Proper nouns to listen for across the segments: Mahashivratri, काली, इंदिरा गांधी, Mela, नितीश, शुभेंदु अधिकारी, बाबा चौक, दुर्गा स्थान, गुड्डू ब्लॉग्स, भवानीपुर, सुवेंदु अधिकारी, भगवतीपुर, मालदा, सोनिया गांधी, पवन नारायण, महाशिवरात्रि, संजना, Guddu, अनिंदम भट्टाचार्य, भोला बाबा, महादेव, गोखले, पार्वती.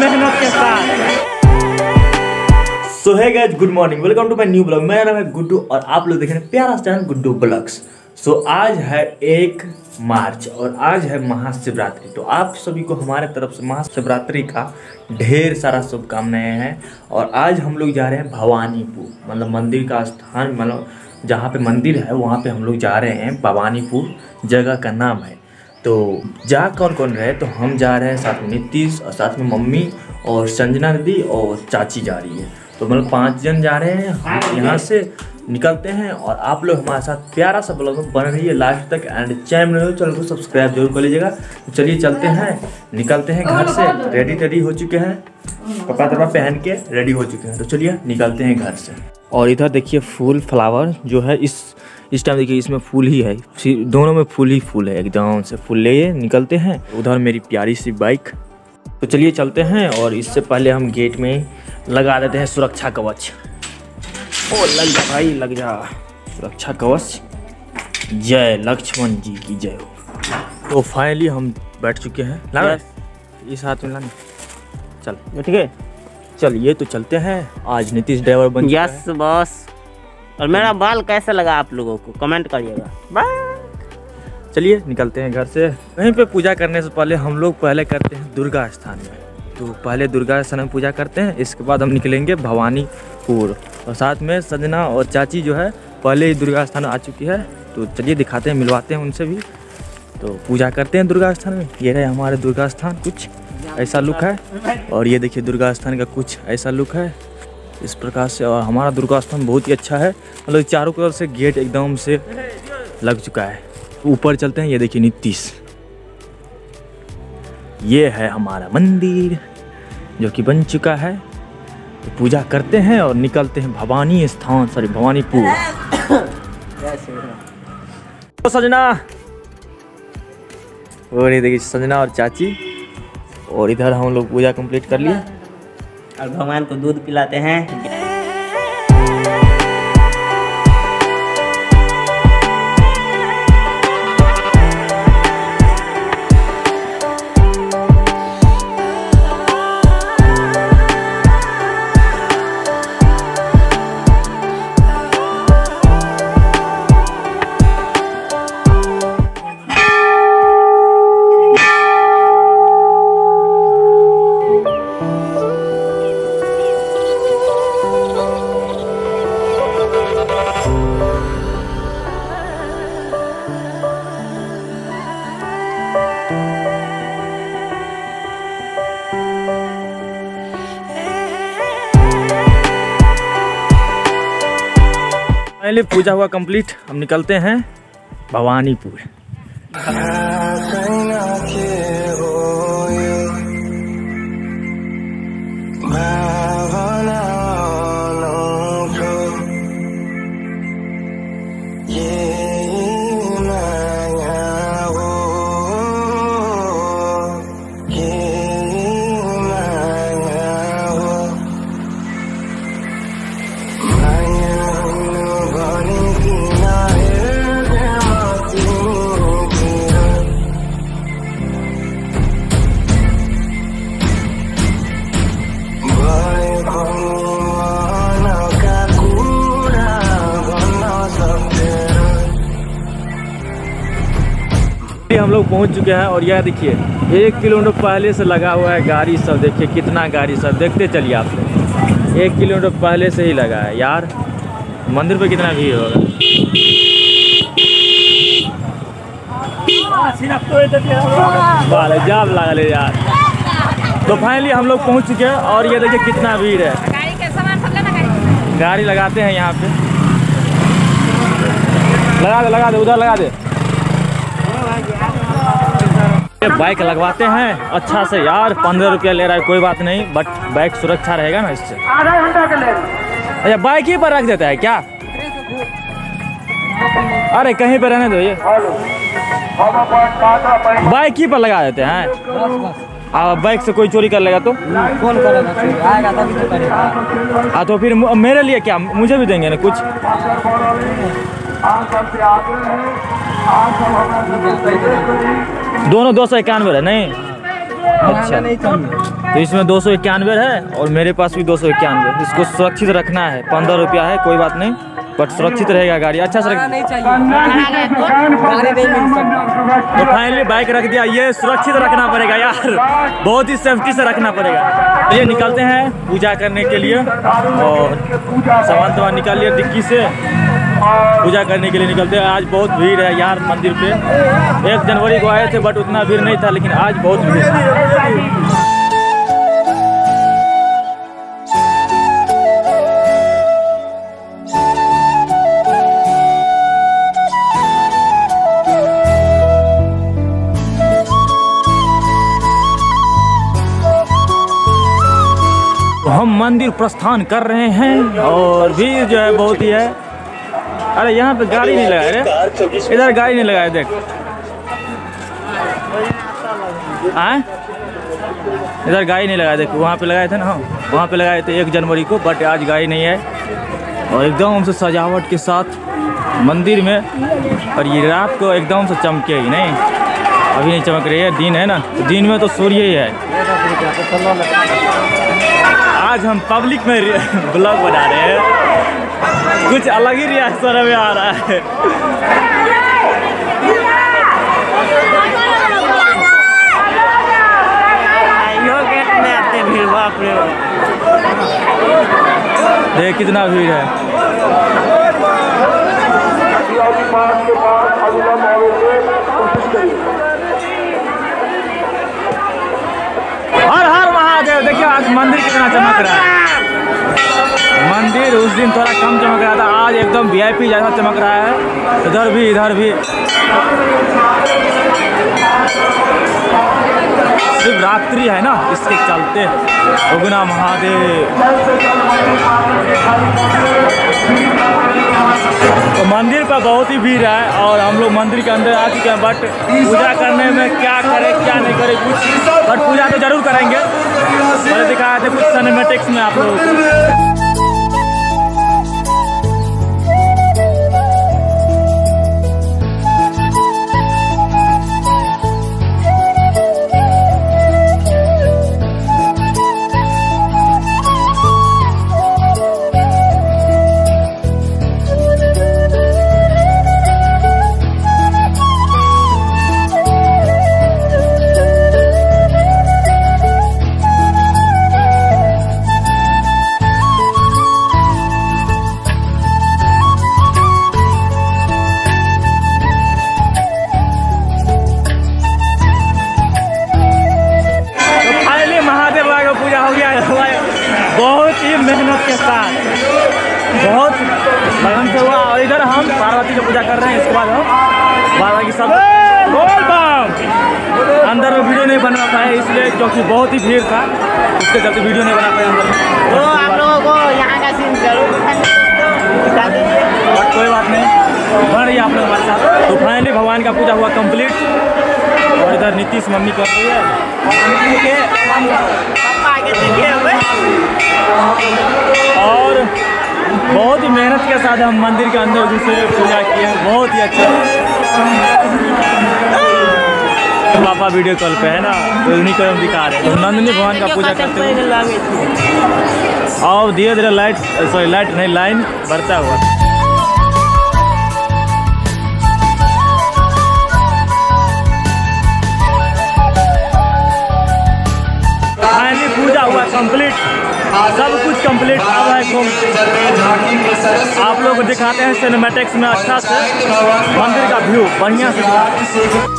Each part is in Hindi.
मेहनत के साथ। So hey guys, good morning, welcome to my new blog. मेरा नाम है गुड्डू और आप लोग देख रहे हैं प्यारा चैनल गुड्डू ब्लॉग्स। सो आज है 1 मार्च और आज है महाशिवरात्रि। तो आप सभी को हमारे तरफ से महाशिवरात्रि का ढेर सारा शुभकामनाएं हैं। और आज हम लोग जा रहे हैं भवानीपुर, मतलब मंदिर का स्थान, मतलब जहाँ पे मंदिर है वहाँ पे हम लोग जा रहे हैं। भवानीपुर जगह का नाम है। तो जा कौन कौन रहे, तो हम जा रहे हैं साथ में नितीश और साथ में मम्मी और संजना दीदी और चाची जा रही है। तो मतलब 5 जन जा रहे हैं। हम यहाँ से निकलते हैं और आप लोग हमारे साथ प्यारा सा ब्लॉग बन रही है लास्ट तक। एंड चैनल को सब्सक्राइब जरूर कर लीजिएगा। तो चलिए चलते हैं, निकलते हैं घर से। रेडी हो चुके हैं, कपड़ा तपड़ा पहन के रेडी हो चुके हैं। तो चलिए निकलते हैं घर से। और इधर देखिए फूल फ्लावर जो है इस टाइम, देखिए इसमें फूल ही है, दोनों में फूल ही फूल है। एकदम से फूल ले निकलते हैं। उधर मेरी प्यारी सी बाइक। तो चलिए चलते हैं। और इससे पहले हम गेट में लगा देते हैं सुरक्षा कवच। ओ लग जा भाई, लग जा सुरक्षा कवच। जय लक्ष्मण जी की जय हो। तो फाइनली हम बैठ चुके हैं। लाना इस हाथ में, लाना चल ठीक है। चलिए तो चलते हैं। आज नितीश ड्राइवर बन गया। Yes boss. और मेरा बाल कैसा लगा आप लोगों को कमेंट करिएगा। बाय। चलिए निकलते हैं घर से। वहीं पे पूजा करने से पहले हम लोग पहले करते हैं दुर्गा स्थान में। तो पहले दुर्गा स्थान में पूजा करते हैं, इसके बाद हम निकलेंगे भवानीपुर। और साथ में संजना और चाची जो है पहले ही दुर्गा स्थान आ चुकी है। तो चलिए दिखाते हैं, मिलवाते हैं उनसे भी। तो पूजा करते हैं दुर्गा स्थान में। ये रहे हमारे दुर्गा स्थान, कुछ ऐसा लुक है। और ये देखिए दुर्गा स्थान का कुछ ऐसा लुक है इस प्रकार से। और हमारा दुर्गा स्थान बहुत ही अच्छा है, मतलब चारों तरफ से गेट एकदम से लग चुका है। ऊपर चलते हैं। ये देखिए नितीश, ये है हमारा मंदिर जो कि बन चुका है। तो पूजा करते हैं और निकलते हैं भवानीपुर। तो संजना, और ये देखिए संजना और चाची। और इधर हम लोग पूजा कंप्लीट कर लिए और भगवान को दूध पिलाते हैं। पहले पूजा हुआ कंप्लीट, हम निकलते हैं भवानीपुर। हम लोग पहुंच चुके हैं। और यह देखिए 1 किलोमीटर पहले से लगा हुआ है गाड़ी सब। देखिए कितना गाड़ी सब, देखते चलिए आप लोग। 1 किलोमीटर पहले से ही लगा है यार। मंदिर पे कितना भीड़ होगा। जाम लगा ले यार। तो फाइनली हम लोग पहुंच चुके हैं और ये देखिए कितना भीड़ है। गाड़ी लगाते हैं यहाँ पे। लगा दे उधर लगा दे। बाइक लगवाते हैं अच्छा से यार। 15 रुपया ले रहा है, कोई बात नहीं, बट बाइक सुरक्षा रहेगा ना इससे। आधा घंटा के लिए अच्छा बाइक ही पर रख देता है क्या? अरे कहीं पर रहने दो, ये बाइक ही पर लगा देते हैं। अब बाइक से कोई चोरी कर लेगा तो कौन करेगा? हाँ तो फिर मेरे लिए क्या, मुझे भी देंगे ना कुछ। दोनों 291 है नहीं? अच्छा तो इसमें 291 है और मेरे पास भी 291। इसको सुरक्षित रखना है। 15 रुपया है, कोई बात नहीं, बट सुरक्षित रहेगा गाड़ी। अच्छा सर, नहीं चाहिए तो फाइनली बाइक रख दिया। ये सुरक्षित रखना पड़ेगा यार, बहुत ही सेफ्टी से रखना पड़ेगा। तो ये निकलते हैं पूजा करने के लिए और सामान सामान निकाल लिया डिक्की से। पूजा करने के लिए निकलते हैं। आज बहुत भीड़ है यार मंदिर पे। 1 जनवरी को आए थे बट उतना भीड़ नहीं था, लेकिन आज बहुत भीड़ है। हम मंदिर प्रस्थान कर रहे हैं और भीड़ जो है बहुत ही है। अरे यहाँ पे गाड़ी नहीं लगाए रे, इधर गाड़ी नहीं लगाए देख। आए इधर गाड़ी नहीं लगाए देख, वहाँ पे लगाए थे ना हम, वहाँ पे लगाए थे 1 जनवरी को, बट आज गाड़ी नहीं है। और एकदम हमसे सजावट के साथ मंदिर में, और ये रात को एकदम से चमके ही नहीं, अभी नहीं चमक रही है, दिन है ना, दिन में तो सूर्य ही है। आज हम पब्लिक में ब्लॉग बना रहे हैं, कुछ अलग ही रिएक्शन में आ रहा है। गेट में आते भीड़, बाप रे बाप, देख कितना भीड़ है। हर हर महादेव। देखिए आज मंदिर कितना चमक रहा है। मंदिर उस दिन थोड़ा कम चमक रहा था, आज एकदम VIP जैसा चमक रहा है। इधर भी, इधर भी। शिवरात्रि है ना, इसके चलते उगना महादेव। तो मंदिर पर बहुत ही भीड़ है और हम लोग मंदिर के अंदर आ चुके हैं, बट पूजा करने में क्या करें क्या नहीं करें कुछ, बट पूजा तो जरूर करेंगे। मैंने दिखाया था कुछ सिनेमैटिक्स में आप लोगों को। मेहनत के साथ बहुत लगन से हुआ। और इधर हम पार्वती की पूजा कर रहे हैं। इसके बाद हम बाबा की सब अंदर में वीडियो नहीं बना पाए, इसलिए क्योंकि बहुत ही भीड़ था, उसके चलते वीडियो नहीं बना पाए अंदर। तो आप लोगों को यहाँ का सीन जरूर दिखा दीजिए, बट कोई बात नहीं, बढ़ रही आप लोग हमारे साथ। तो फाइनली भगवान का पूजा हुआ कंप्लीट। और इधर नितीश मम्मी कर रही है और बहुत ही मेहनत के साथ हम मंदिर के अंदर घुसे, पूजा किए हैं, बहुत ही अच्छा। तो पापा वीडियो कॉल पे है ना, तो उन्हीं को हम दिखा रहे हैं। नंदिनी भगवान का पूजा करते हुए और धीरे धीरे लाइन बढ़ता हुआ। पूजा हुआ कंप्लीट, सब कुछ कंप्लीट हुआ है। आप लोग दिखाते हैं सिनेमैटिक्स में अच्छा से मंदिर का व्यू, बढ़िया से।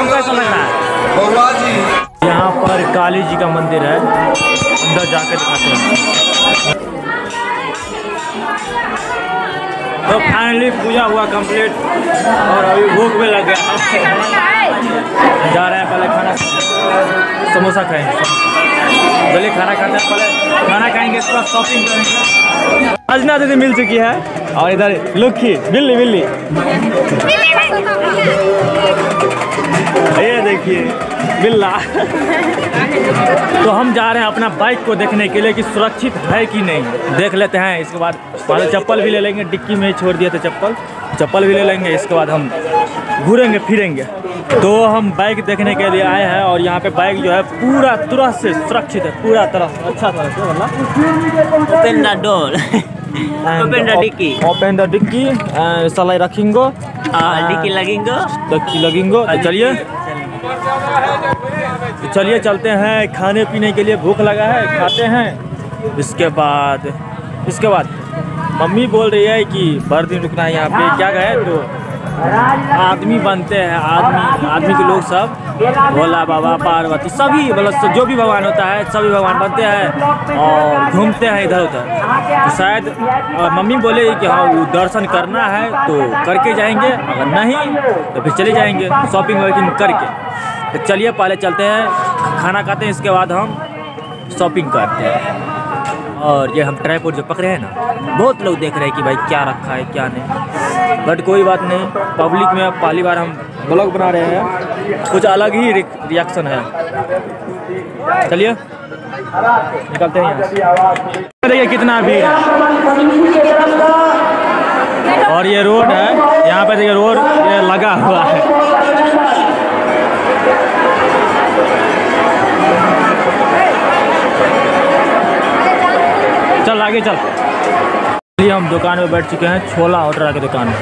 आपको कैसा लग रहा है? भगवान जी, यहाँ पर काली जी का मंदिर है, अंदर जाकर दिखाते हैं। तो फाइनली पूजा हुआ कंप्लीट और अभी भूख में लग गया, जा रहे हैं पहले खाना, समोसा खाएंगे। चलिए खाना खाते हैं, पहले खाना खाएंगे, उसके बाद शॉपिंग करेंगे। अंजना दीदी मिल चुकी है और इधर लुखी बिल्ली बिल्ली ये देखिए बिल्ला। तो हम जा रहे हैं अपना बाइक को देखने के लिए कि सुरक्षित है कि नहीं, देख लेते हैं। इसके बाद पहले चप्पल भी ले लेंगे, डिक्की में छोड़ दिए थे चप्पल भी ले लेंगे, इसके बाद हम घूरेंगे फिरेंगे। तो हम बाइक देखने के लिए आए हैं और यहाँ पे बाइक जो है पूरा तरह से सुरक्षित है, पूरा तरह अच्छा तरह से, मतलब ओपेंडा डोर, ओपेंडा डिक्की सलाई रखेंगे, डिक्की लगेंगे। चलिए चलते हैं खाने पीने के लिए, भूख लगा है, खाते हैं। इसके बाद मम्मी बोल रही है कि भर दिन रुकना है यहाँ पे, क्या गए तो आदमी बनते हैं, आदमी के लोग सब, भोला बाबा पार्वती सभी, मतलब जो भी भगवान होता है सभी भगवान बनते हैं और घूमते हैं इधर उधर। तो शायद मम्मी बोले कि हाँ वो दर्शन करना है तो करके जाएंगे, अगर नहीं तो फिर चले जाएंगे शॉपिंग वॉपिंग करके। तो चलिए पहले चलते हैं, खाना खाते हैं, इसके बाद हम शॉपिंग करते हैं। और ये हम ट्राइपॉड जो पकड़े हैं ना, बहुत लोग देख रहे हैं कि भाई क्या रखा है क्या नहीं, बट कोई बात नहीं, पब्लिक में पहली बार हम ब्लॉग बना रहे हैं, कुछ अलग ही रिएक्शन है। चलिए निकलते हैं यहाँ से। देखिए कितना भीड़ है और ये रोड है, यहाँ पे देखिए रोड ये लगा हुआ है, चल आगे चल। चलिए हम दुकान में बैठ चुके हैं, छोला ऑर्डर की दुकान में।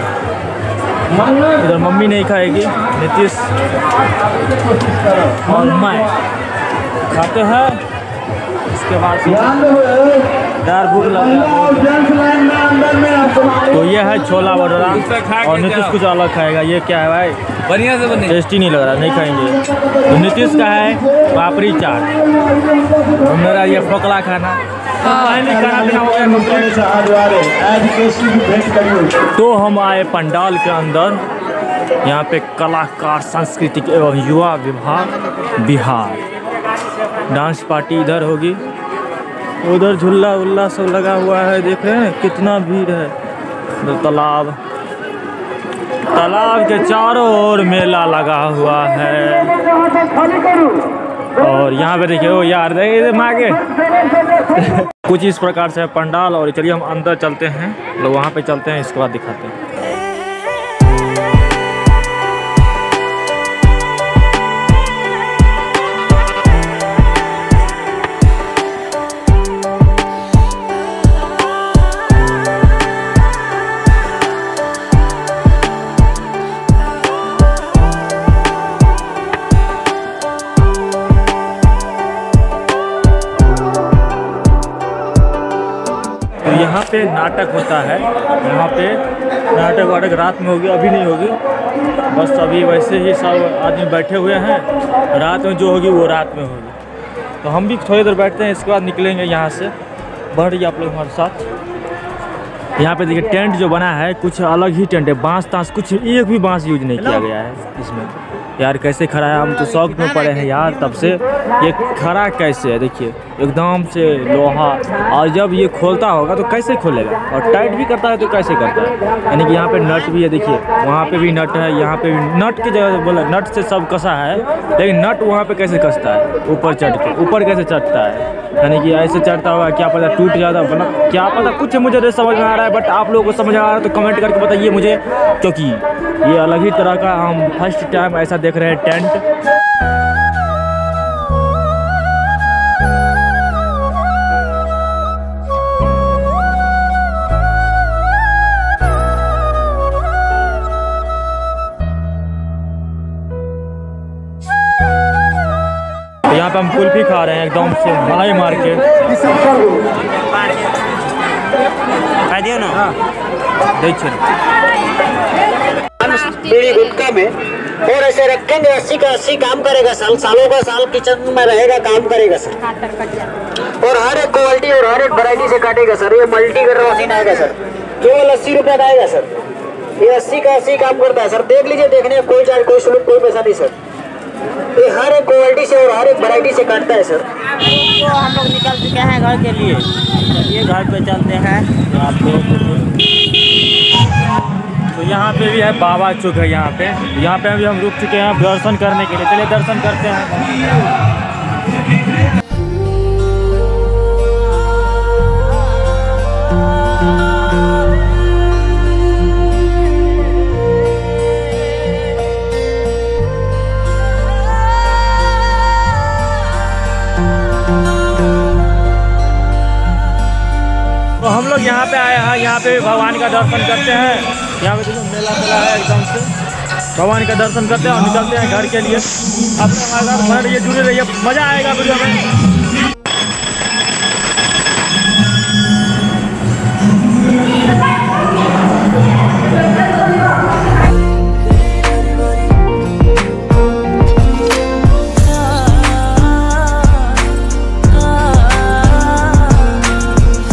इधर मम्मी नहीं खाएगी, नितीश और मैं खाते हैं, इसके बाद दाल भूख लगे। तो ये है छोला भटूरा और नितीश कुछ अलग खाएगा, ये क्या है भाई, बढ़िया से बने, टेस्टी नहीं लग रहा, नहीं खाएंगे। तो नितीश का है पापड़ी चाट, मेरा ये फोकला खाना। तो हम आए पंडाल के अंदर, यहाँ पे कलाकार सांस्कृतिक एवं युवा विभाग बिहार, डांस पार्टी इधर होगी, उधर झूला उल्ला सब लगा हुआ है, देख रहे हैं कितना भीड़ है। तो तालाब के चारों ओर मेला लगा हुआ है और यहाँ पे देखिए वो यार मागे कुछ इस प्रकार से पंडाल। और चलिए हम अंदर चलते हैं, लोग वहाँ पे चलते हैं, इसके बाद दिखाते हैं। यहाँ पे नाटक होता है, यहाँ पे नाटक वाटक रात में होगी, अभी नहीं होगी, बस अभी वैसे ही सब आदमी बैठे हुए हैं, रात में जो होगी वो रात में होगी। तो हम भी थोड़ी देर बैठते हैं, इसके बाद निकलेंगे यहाँ से। बढ़ रही आप लोग हमारे साथ। यहाँ पे देखिए टेंट जो बना है कुछ अलग ही टेंट है, बाँस ताँस कुछ एक भी बाँस यूज नहीं किया गया है इसमें। यार कैसे खड़ा है, हम तो शौक में पड़े हैं यार तब से, ये खड़ा कैसे है देखिए, एकदम से लोहा, और जब ये खोलता होगा तो कैसे खोलेगा, और टाइट भी करता है तो कैसे करता है, यानी कि यहाँ पे नट भी है देखिए, वहाँ पे भी नट है, यहाँ पे भी नट की जगह बोला नट से सब कसा है, लेकिन नट वहाँ पे कैसे कसता है, ऊपर चढ़ के ऊपर कैसे चढ़ता है, यानी कि ऐसे चढ़ता होगा, क्या पता टूट जाता है, क्या पता, कुछ मुझे नहीं समझ में आ रहा है, बट आप लोगों को समझ आ रहा है तो कमेंट करके बताइए मुझे, क्योंकि ये अलग ही तरह का हम फर्स्ट टाइम ऐसा देख रहे हैं टेंट। यहाँ पे हम कुल्फी खा रहे हैं, एकदम से मलाई मार के देखिए। और ऐसे रखेंगे, अस्सी का अस्सी काम करेगा साल, सालों का साल किचन में रहेगा, काम करेगा सर। और हर एक क्वालिटी और हर एक वैरायटी से काटेगा सर। ये मल्टी कटर मशीन आएगा सर, केवल 80 रुपये का आएगा सर। ये 80 का 80 काम करता है सर। देख लीजिए, देखने कोई चार्ज, कोई शुल्क, कोई पैसा नहीं सर। ये हर एक क्वालिटी से और हर एक वैरायटी से काटता है सर। हम लोग निकल चुके हैं घर के लिए, ये घर पे चलते हैं आपको। तो यहाँ पे भी है बाबा चौक है, यहाँ पे अभी हम रुक चुके हैं दर्शन करने के लिए। चलिए दर्शन करते हैं। तो हम लोग यहाँ पे आए हैं, यहाँ पे भी भगवान का दर्शन करते हैं। यहाँ पे देखो मेला मेला है एकदम से। भगवान का दर्शन करते हैं और निकलते हैं घर के लिए। आप हमारे साथ बने रहिए, जुड़े रहिए, मज़ा आएगा वीडियो में।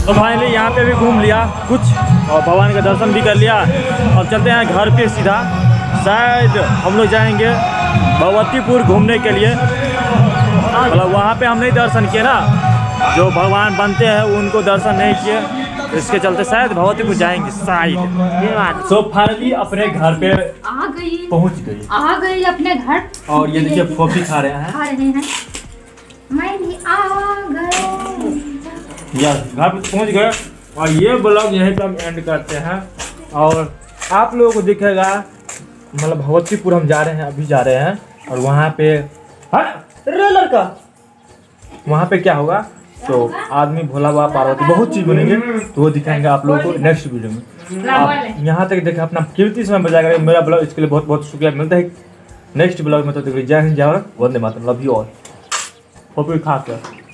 तो फाइनली यहाँ पे भी घूम लिया कुछ और भगवान का दर्शन भी कर लिया। अब चलते हैं घर पे सीधा। शायद हम लोग जाएंगे भगवतीपुर घूमने के लिए, मतलब वहाँ पे हम नहीं दर्शन किए ना, जो भगवान बनते हैं उनको दर्शन नहीं किए, इसके चलते शायद भगवतीपुर जाएंगे शायद। सो फाइनली अपने घर पे पहुँच गई, आ गई अपने घर। और ये देखिए कॉफी खा रहे हैं। घर पे पहुँच गए और ये ब्लॉग यहीं पर हम एंड करते हैं। और आप लोगों को दिखेगा, मतलब भगवतीपुर हम जा रहे हैं, अभी जा रहे हैं। और वहाँ पे रोलर का वहाँ पे क्या होगा, तो आदमी भोला बाबा पार्वती बहुत चीज़ बनेंगे, तो वो दिखाएंगे आप लोगों को नेक्स्ट वीडियो में। आप यहाँ तक देखें, अपना कीमती समय बचाएगा मेरा ब्लॉग, इसके लिए बहुत बहुत शुक्रिया। मिलता है नेक्स्ट ब्लॉग में, तो देखिए जय हिंद, जय भारत, वंदे मातरम, love you all. Hope you.